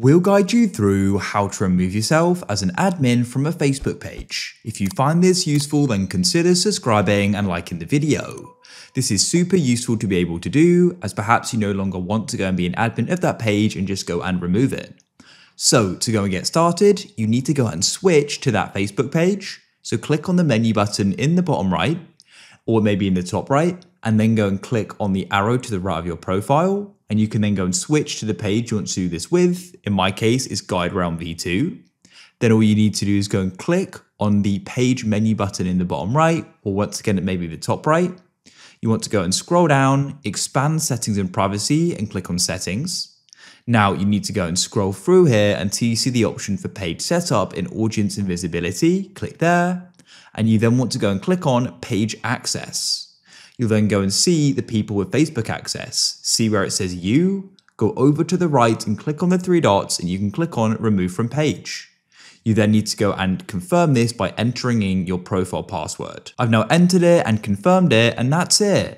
We'll guide you through how to remove yourself as an admin from a Facebook page. If you find this useful, then consider subscribing and liking the video. This is super useful to be able to do, as perhaps you no longer want to go and be an admin of that page and just go and remove it. So to go and get started, you need to go and switch to that Facebook page. So click on the menu button in the bottom right, or maybe in the top right, and then go and click on the arrow to the right of your profile. And you can then go and switch to the page you want to do this with. In my case, it's Guide Realm V2. Then all you need to do is go and click on the page menu button in the bottom right, or once again, it may be the top right. You want to go and scroll down, expand settings and privacy, and click on settings. Now you need to go and scroll through here until you see the option for page setup in audience and visibility. Click there. And you then want to go and click on page access. You'll then go and see the people with Facebook access. See where it says you, go over to the right and click on the three dots and you can click on remove from page. You then need to go and confirm this by entering in your profile password. I've now entered it and confirmed it, and that's it.